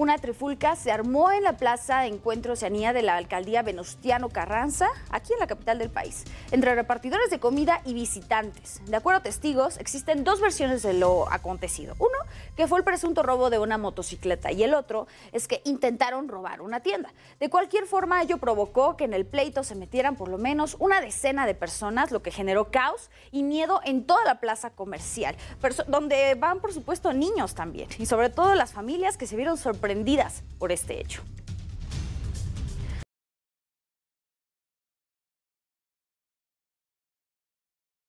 Una trifulca se armó en la Plaza de Encuentro Oceanía de la Alcaldía Venustiano Carranza, aquí en la capital del país, entre repartidores de comida y visitantes. De acuerdo a testigos, existen dos versiones de lo acontecido. Uno, que fue el presunto robo de una motocicleta, y el otro es que intentaron robar una tienda. De cualquier forma, ello provocó que en el pleito se metieran por lo menos una decena de personas, lo que generó caos y miedo en toda la plaza comercial, donde van, por supuesto, niños también, y sobre todo las familias que se vieron sorprendidas por este hecho.